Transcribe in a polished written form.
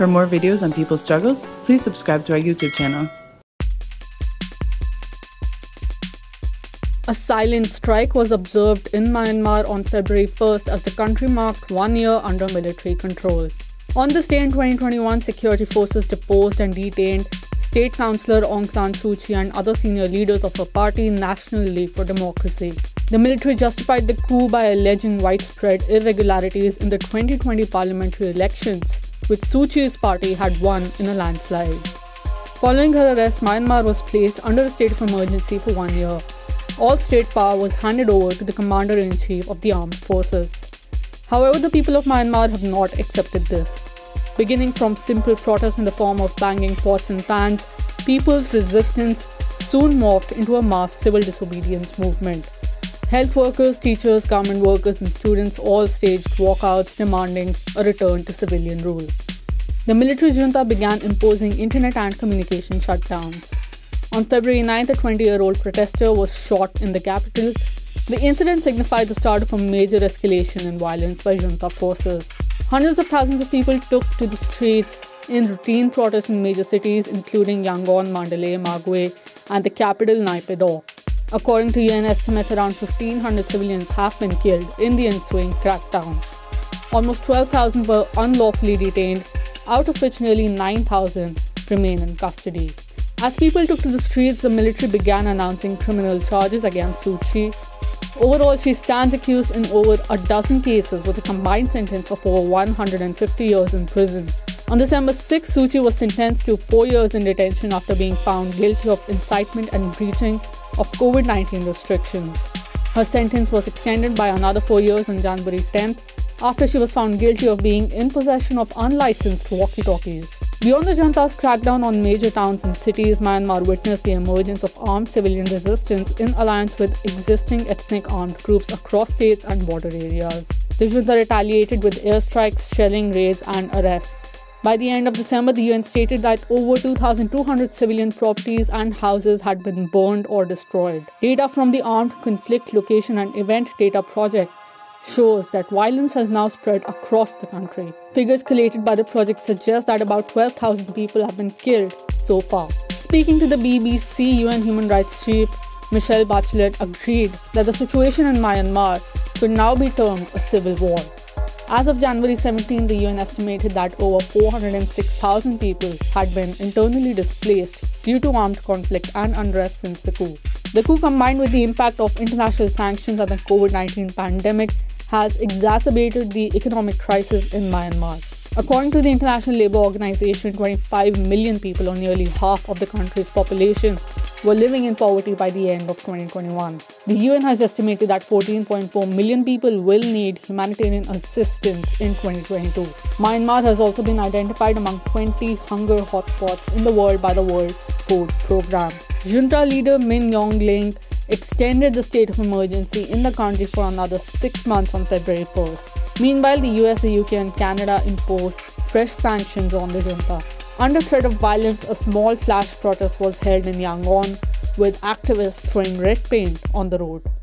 For more videos on people's struggles, please subscribe to our YouTube channel. A silent strike was observed in Myanmar on February 1st as the country marked 1 year under military control. On this day in 2021, security forces deposed and detained State Councillor Aung San Suu Kyi and other senior leaders of her party, National League for Democracy. The military justified the coup by alleging widespread irregularities in the 2020 parliamentary elections, which Suu Kyi's party had won in a landslide. Following her arrest, Myanmar was placed under a state of emergency for 1 year. All state power was handed over to the Commander-in-Chief of the Armed Forces. However, the people of Myanmar have not accepted this. Beginning from simple protests in the form of banging pots and pans, people's resistance soon morphed into a mass civil disobedience movement. Health workers, teachers, government workers, and students all staged walkouts demanding a return to civilian rule. The military junta began imposing internet and communication shutdowns. On February 9th, a 20-year-old protester was shot in the capital. The incident signified the start of a major escalation in violence by junta forces. Hundreds of thousands of people took to the streets in routine protests in major cities including Yangon, Mandalay, Magwe, and the capital Naypyidaw. According to UN estimates, around 1,500 civilians have been killed in the ensuing crackdown. Almost 12,000 were unlawfully detained, out of which nearly 9,000 remain in custody. As people took to the streets, the military began announcing criminal charges against Suu Kyi. Overall, she stands accused in over a dozen cases with a combined sentence of over 150 years in prison. On December 6, Suu Kyi was sentenced to 4 years in detention after being found guilty of incitement and breaching of COVID-19 restrictions. Her sentence was extended by another 4 years on January 10th after she was found guilty of being in possession of unlicensed walkie-talkies. Beyond the junta's crackdown on major towns and cities, Myanmar witnessed the emergence of armed civilian resistance in alliance with existing ethnic armed groups across states and border areas. The junta retaliated with airstrikes, shelling, raids, and arrests. By the end of December, the UN stated that over 2,200 civilian properties and houses had been burned or destroyed. Data from the Armed Conflict Location and Event Data Project shows that violence has now spread across the country. Figures collated by the project suggest that about 12,000 people have been killed so far. Speaking to the BBC, UN Human Rights Chief Michelle Bachelet agreed that the situation in Myanmar could now be termed a civil war. As of January 17, the UN estimated that over 406,000 people had been internally displaced due to armed conflict and unrest since the coup. The coup, combined with the impact of international sanctions and the COVID-19 pandemic, has exacerbated the economic crisis in Myanmar. According to the International Labour Organization, 25 million people, or nearly half of the country's population, were living in poverty by the end of 2021. The UN has estimated that 14.4 million people will need humanitarian assistance in 2022. Myanmar has also been identified among 20 hunger hotspots in the world by the World Food Programme. Junta leader Min Aung Hlaing extended the state of emergency in the country for another 6 months on February 1st. Meanwhile, the US, the UK and Canada imposed fresh sanctions on the junta. Under threat of violence, a small flash protest was held in Yangon with activists throwing red paint on the road.